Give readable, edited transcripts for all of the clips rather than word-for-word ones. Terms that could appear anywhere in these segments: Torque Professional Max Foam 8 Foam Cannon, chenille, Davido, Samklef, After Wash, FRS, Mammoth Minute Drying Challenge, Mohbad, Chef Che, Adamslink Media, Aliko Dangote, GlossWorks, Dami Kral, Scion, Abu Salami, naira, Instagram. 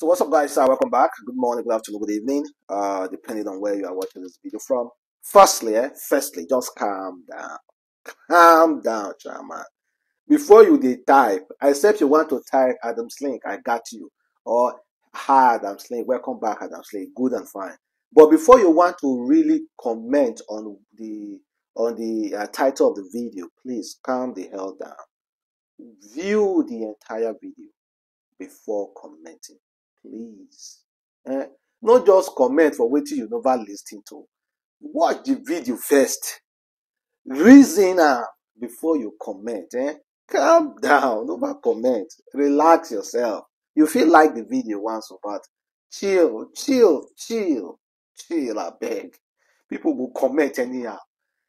So what's up, guys? Welcome back. Good morning, good afternoon, good evening, depending on where you are watching this video from. Firstly, just calm down. Calm down, chairman. Before you type, except you want to type Adam's link, I got you. Or hi Adam's link, welcome back Adam's link, good and fine. But before you want to really comment on the title of the video, please calm the hell down. View the entire video before commenting. Please, not just comment for waiting you never listening to. Watch the video first. Reason before you comment. Calm down. Never comment. Relax yourself. You feel like the video once, but chill. I beg. People will comment anyhow.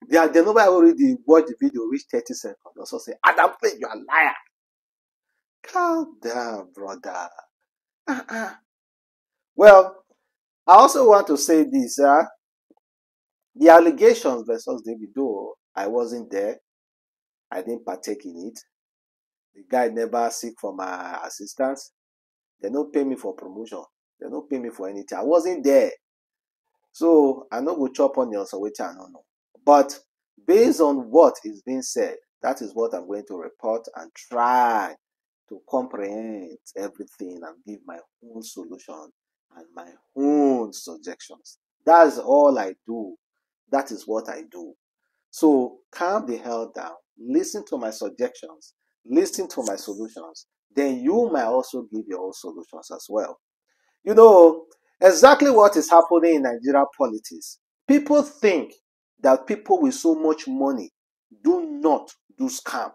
They never already watch the video reach 30 seconds. Also say, Adam, please, you are a liar. Calm down, brother. Well, I also want to say this. The allegations versus Davido, I wasn't there. I didn't partake in it. The guy never seek for my assistance. They don't pay me for promotion. They don't pay me for anything. I wasn't there. So I no go chop on onions or waiting. I don't know. But based on what is being said, that is what I'm going to report and try to comprehend everything and give my own solution and my own suggestions. That's all I do. That is what I do. So calm the hell down. Listen to my suggestions. Listen to my solutions. Then you might also give your own solutions as well. You know, exactly what is happening in Nigeria politics. People think that people with so much money do not do scam.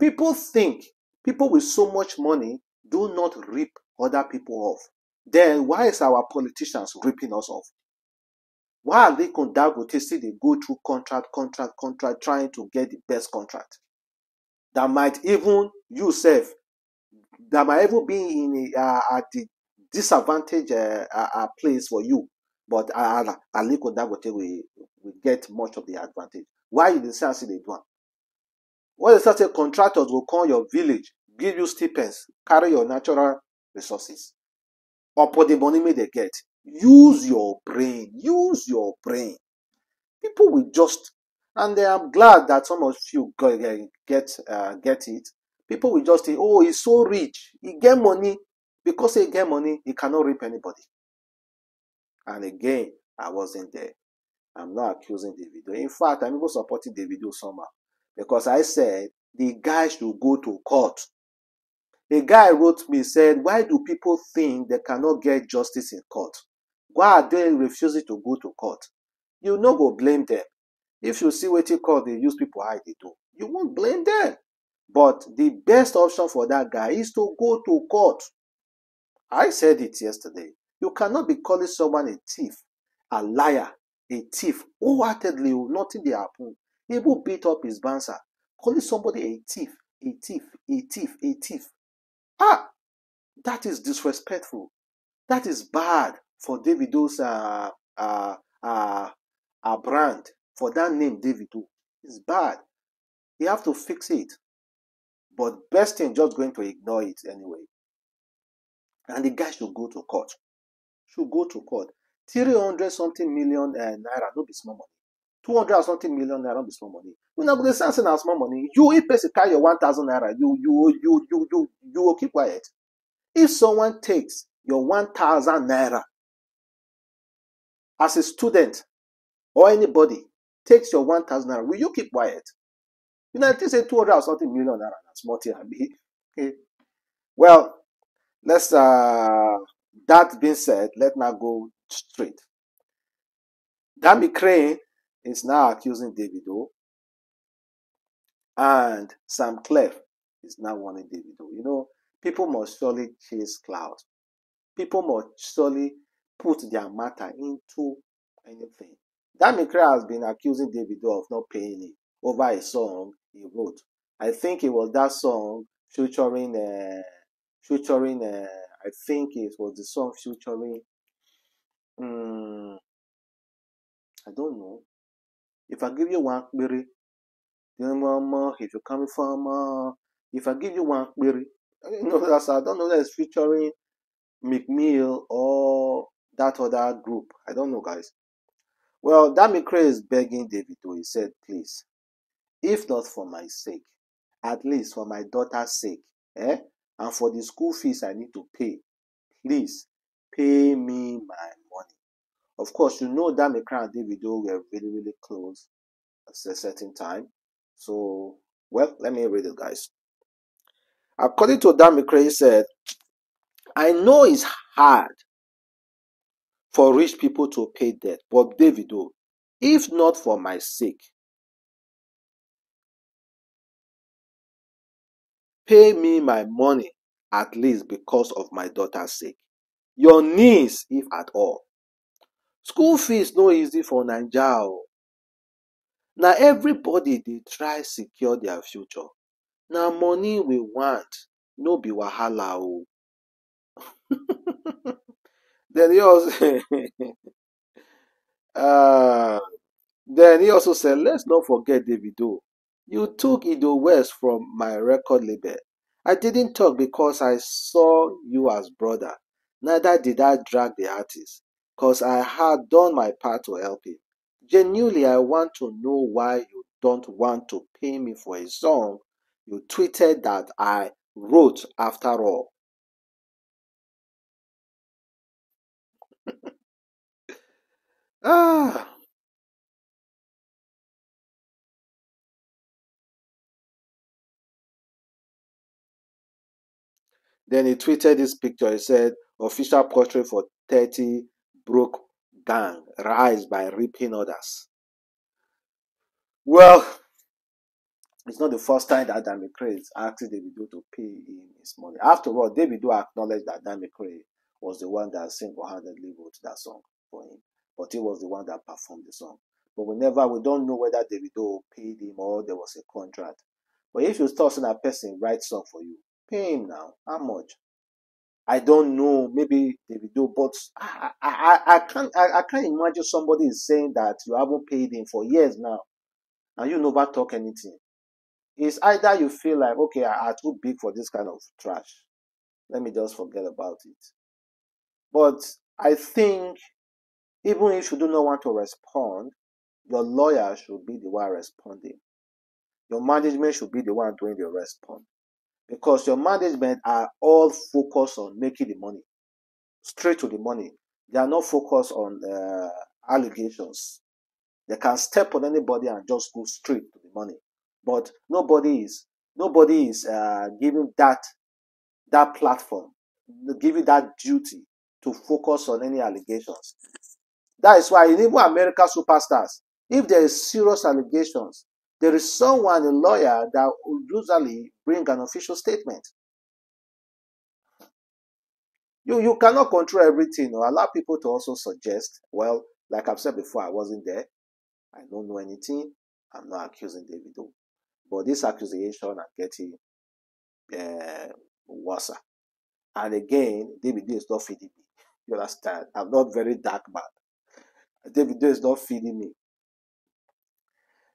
People think people with so much money do not rip other people off. Then why is our politicians ripping us off? Why are they Dangote? See, they go through contract, trying to get the best contract. That might even yourself, that might even be in at the disadvantage place for you. But Aliko Dangote will get much of the advantage. Why you decide to see the one? When they start, contractors will come your village, give you stipends, carry your natural resources. Or for the money they get. Use your brain. Use your brain. People will just, and I'm glad that some of you get it. People will just say, oh, he's so rich. He get money. Because he get money, he cannot rip anybody. And again, I wasn't there. I'm not accusing Davido. In fact, I'm even supporting Davido somehow. Because I said, the guy should go to court. A guy wrote me, said, why do people think they cannot get justice in court? Why are they refusing to go to court? You no go blame them. If you see what you call they use people hide it too, you won't blame them. But the best option for that guy is to go to court. I said it yesterday. You cannot be calling someone a thief, a liar, a thief. Wholeheartedly, nothing they happen. He will beat up his bouncer. Calling somebody a thief, a thief, a thief, a thief. Ah, that is disrespectful. That is bad for Davido's brand. For that name, Davido. It's bad. You have to fix it. But best thing, just going to ignore it anyway. And the guy should go to court. Should go to court. 300-something million naira, no be small money. 200-something million naira, no be small money. We're not going to say na small money. You, if person carry your 1,000 naira, you will keep quiet. If someone takes your 1,000 naira as a student or anybody takes your 1,000 naira, will you keep quiet? You know, this is 200-something million naira. That's more thing, okay. Well, let's. That being said, let's now go straight. Dami Kral is now accusing Davido, and Samklef is now warning Davido. You know, people must surely chase clouds. People must surely put their matter into anything. Dami Kral has been accusing Davido of not paying him over a song he wrote. I think it was that song featuring, I think it was the song featuring. I don't know. If I give you one query, if you're coming from, if I give you one query, I didn't know that, so I don't know that it's featuring McMill or that other group. I don't know, guys. Well, Dami Kral is begging Davido. He said, please, if not for my sake, at least for my daughter's sake, and for the school fees I need to pay, please pay me my money. Of course, you know Dami Kral and Davido were really, really close at a certain time. So, well, let me read it, guys. According to Dami Kral, he said, I know it's hard for rich people to pay debt, but Davido, if not for my sake, pay me my money, at least because of my daughter's sake. Your niece, if at all. School fees no easy for Naija. Now everybody they try secure their future. Now money we want, no be wahala o. Then he also said, let's not forget Davido. You took Ido West from my record label. I didn't talk because I saw you as brother. Neither did I drag the artist, because I had done my part to help him. Genuinely, I want to know why you don't want to pay me for a song you tweeted that I wrote after all. Ah. Then he tweeted this picture. He said, official portrait for 30 broke gang, rise by ripping others. Well, it's not the first time that Dami Kral is asking Davido to pay him his money. After all, Davido acknowledged that Dami Kral was the one that single-handedly wrote that song for him. But he was the one that performed the song. But we don't know whether Davido paid him or there was a contract. But if you start seeing a person write song for you, pay him now. How much? I don't know. Maybe Davido, but I can't imagine somebody is saying that you haven't paid him for years now, and you never talk anything. It's either you feel like, okay, I'm too big for this kind of trash. Let me just forget about it. But I think even if you do not want to respond, your lawyer should be the one responding. Your management should be the one doing the response. Because your management are all focused on making the money, straight to the money. They are not focused on allegations. They can step on anybody and just go straight to the money. But nobody is giving that platform, giving that duty to focus on any allegations. That is why in even American superstars, if there is serious allegations, there is someone, a lawyer, that will usually bring an official statement. You cannot control everything, or allow people to also suggest, well, like I've said before, I wasn't there. I don't know anything. I'm not accusing Davido. But this accusation I'm getting worse. And again, Davido is not feeding me. You understand? I'm not very dark man. Davido is not feeding me.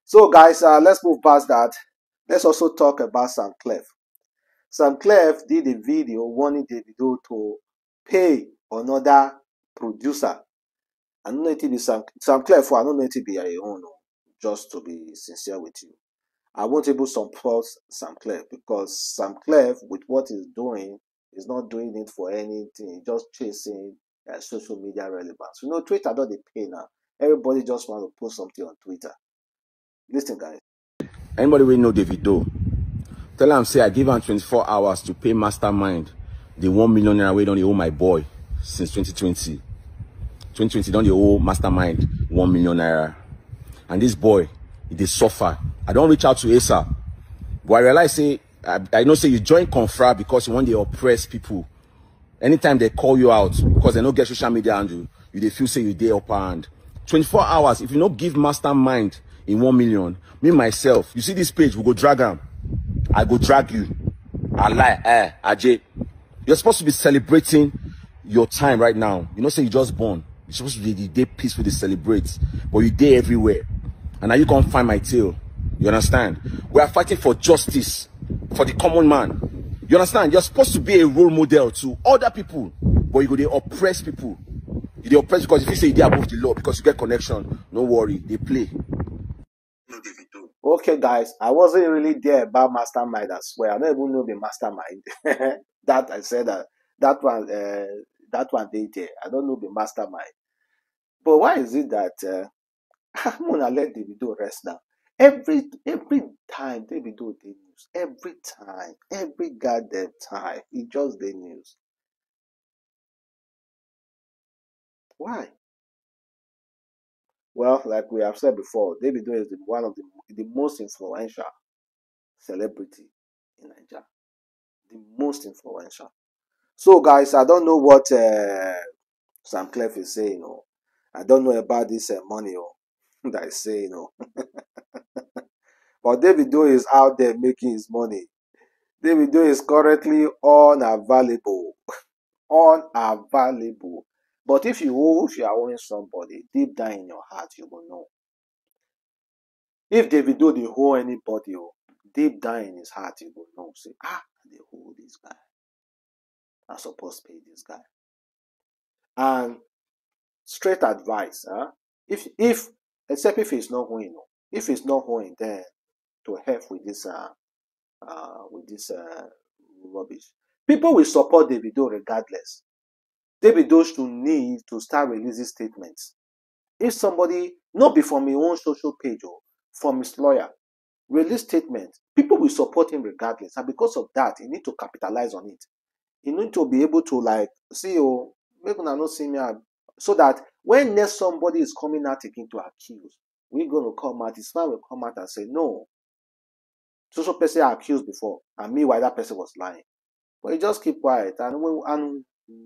So guys, let's move past that. Let's also talk about Samklef. Samklef did a video warning Davido to pay another producer. I don't know if it be Samklef, or I don't know if it be your own. Just to be sincere with you, I won't able to support Samklef, because Samklef, with what he's doing, is not doing it for anything. Just chasing social media relevance. You know, Twitter don't they pay now. Everybody just want to post something on Twitter. Listen, guys. Anybody will know Davido. Tell him, say I give him 24 hours to pay Mastermind the 1 million naira we don't owe my boy since 2020. 2020 don't they owe Mastermind 1 million naira, and this boy they suffer. I don't reach out to Asa, but I realize say I know say you join Confra because you want to oppress people. Anytime they call you out because they don't get social media and you they feel say you day upper hand. 24 hours if you don't give Mastermind in 1 million, me myself, you see this page, we go drag him. I go drag you. I lie, Ajay. You're supposed to be celebrating your time right now. You know, say you just born. You're supposed to be the day peaceful to celebrate, but you day everywhere. And now you can't find my tail. You understand? We are fighting for justice for the common man. You understand? You're supposed to be a role model to other people, but you go they oppress people. They oppress because if you say they're above the law because you get connection, no worry, they play. Okay, guys, I wasn't really there about mastermind as well. I don't even know the mastermind. That I said that one they did. I don't know the mastermind. But why is it that I'm gonna let Davido rest now? Every time Davido the news, every time, every goddamn time, it just the news. Why? Well, like we have said before, Davido is one of the most influential celebrity in Nigeria. The most influential. So, guys, I don't know what Samklef is saying. Or I don't know about this money or that is saying. Or but Davido is out there making his money. Davido is currently unavailable. Unavailable. But if you are owing somebody, deep down in your heart, you will know. If Davido they owe anybody, deep down in his heart, you will know. Say, ah, they owe this guy. I'm supposed to pay this guy. And straight advice, huh? Except if he's not owing, no. If he's not owing, then to help with this rubbish. People will support Davido regardless. Davido should need to start releasing statements. If somebody, not be from his own social page or from his lawyer, release statements, people will support him regardless. And because of that, he need to capitalize on it. He need to be able to like, see, oh, maybe I not see me, so that when next somebody is coming out taking to accuse, we're going to come out, this man will come out and say, no, social person accused before, and meanwhile that person was lying. But he just keep quiet, and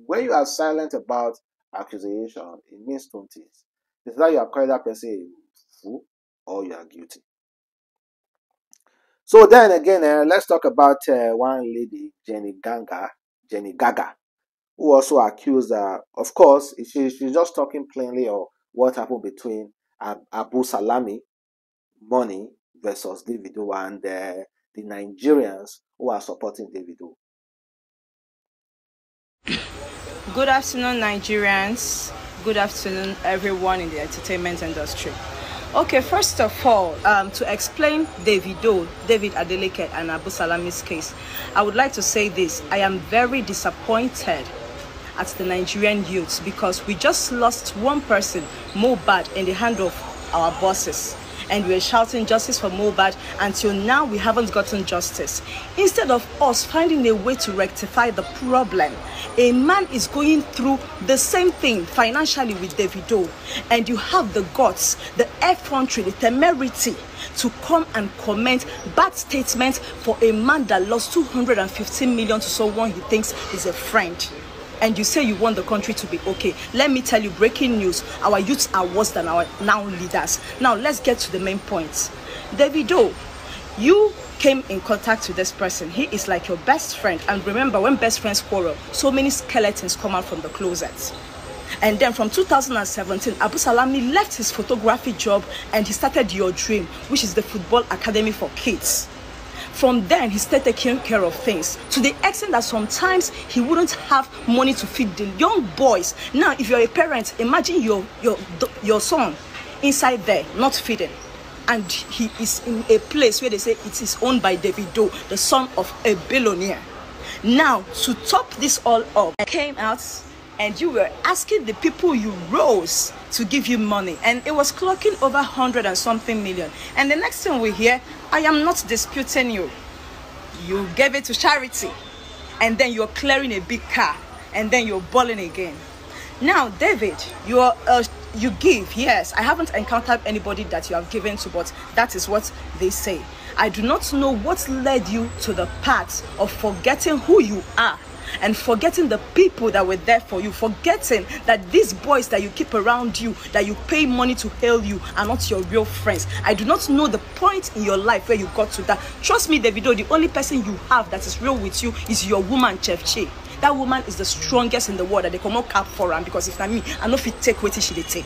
when you are silent about accusation, it means two things. It's that you are calling that person a fool or you are guilty. So then again, let's talk about one lady, Jenny Gaga, who also accused her. Of course, she's just talking plainly of what happened between Abu Salami, money, versus Davido and the Nigerians who are supporting Davido. Good afternoon, Nigerians. Good afternoon, everyone in the entertainment industry. Okay, first of all, to explain Davido, David Adeleke and Abu Salami's case, I would like to say this. I am very disappointed at the Nigerian youths because we just lost one person, Mohbad, in the hand of our bosses. And we're shouting justice for Mohbad. Until now, we haven't gotten justice. Instead of us finding a way to rectify the problem, a man is going through the same thing financially with Davido, and you have the guts, the effrontery, the temerity to come and comment bad statements for a man that lost 215 million to someone he thinks is a friend. And you say you want the country to be okay. Let me tell you, breaking news, our youths are worse than our now leaders. Now let's get to the main points. Davido, you came in contact with this person. He is like your best friend. And remember, when best friends quarrel, so many skeletons come out from the closet. And then from 2017, Abu Salami left his photography job and he started Your Dream, which is the football academy for kids. From then, he started taking care of things to the extent that sometimes he wouldn't have money to feed the young boys. Now, if you're a parent, imagine your son inside there, not feeding. And he is in a place where they say it is owned by Davido, the son of a billionaire. Now, to top this all up, I came out and you were asking the people you rose to give you money. And it was clocking over 100 and something million. And the next thing we hear, I am not disputing you. You gave it to charity. And then you're clearing a big car. And then you're balling again. Now, David, you give, yes. I haven't encountered anybody that you have given to, but that is what they say. I do not know what led you to the path of forgetting who you are and forgetting the people that were there for you, forgetting that these boys that you keep around you, that you pay money to hail you, are not your real friends. I do not know the point in your life where you got to that. Trust me, Davido, the only person you have that is real with you is your woman, Chef Che. That woman is the strongest in the world, that they come up cap for her, because if not me, I know if it take what she they take.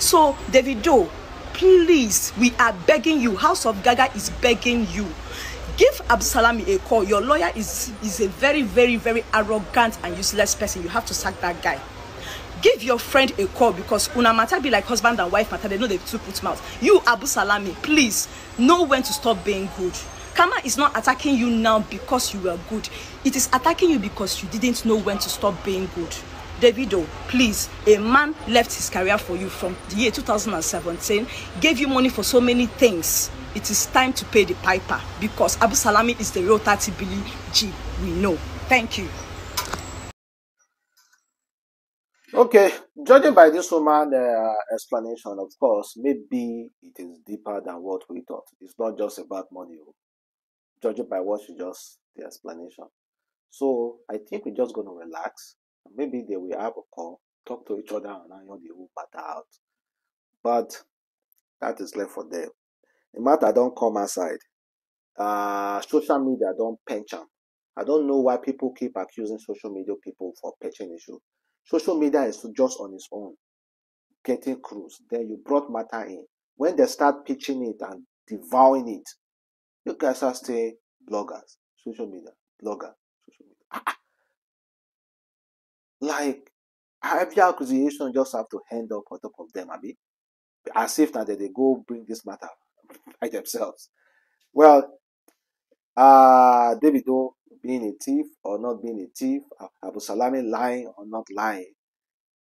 So, Davido, please, we are begging you. House of Gaga is begging you. Give Abu Salami a call. Your lawyer is a very, very, very arrogant and useless person. You have to sack that guy. Give your friend a call, because una matter be like husband and wife matter. They know they two put mouth. You, Abu Salami, please know when to stop being good. Karma is not attacking you now because you were good. It is attacking you because you didn't know when to stop being good. Davido, please, a man left his career for you from the year 2017, gave you money for so many things. It is time to pay the piper, because Abu Salami is the real 30 Billy G we know. Thank you. Okay, judging by this woman's explanation, of course, maybe it is deeper than what we thought. It's not just about money. Judging by what she just, the explanation. So I think we're just going to relax. Maybe they will have a call, talk to each other, and I know they will matter out. But that is left for them. The matter don't come outside. Social media don't pinch them. I don't know why people keep accusing social media people for pinching issue. Social media is just on its own, getting crews. Then you brought matter in. When they start pitching it and devouring it, you guys are still bloggers, social media, blogger, social media. Like, every accusation just have to hand up on top of them, Abi. As if that they go bring this matter by themselves. Well, Davido being a thief or not being a thief, Abu Salami lying or not lying,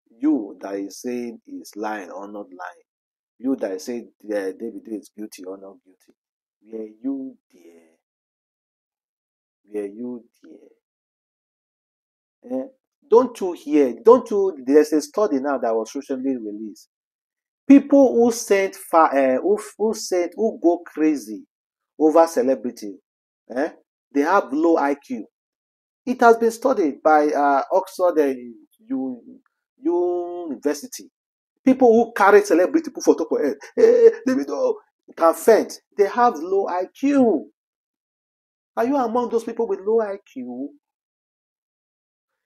you that is saying is lying or not lying, you that is saying Davido is guilty or not guilty, were you there? Were you there? Eh? Don't you hear? Don't you? There's a study now that was recently released. People who sent far, who go crazy over celebrity, they have low IQ. It has been studied by Oxford University. People who carry celebrity for top of head, can faint. They have low IQ. Are you among those people with low IQ?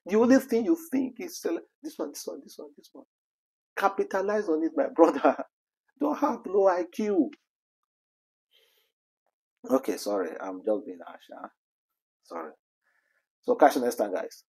The only thing you think is this one. Capitalize on it, my brother. Don't have low IQ. Okay, sorry. I'm just being harsh. Sorry. So catch you next time, guys.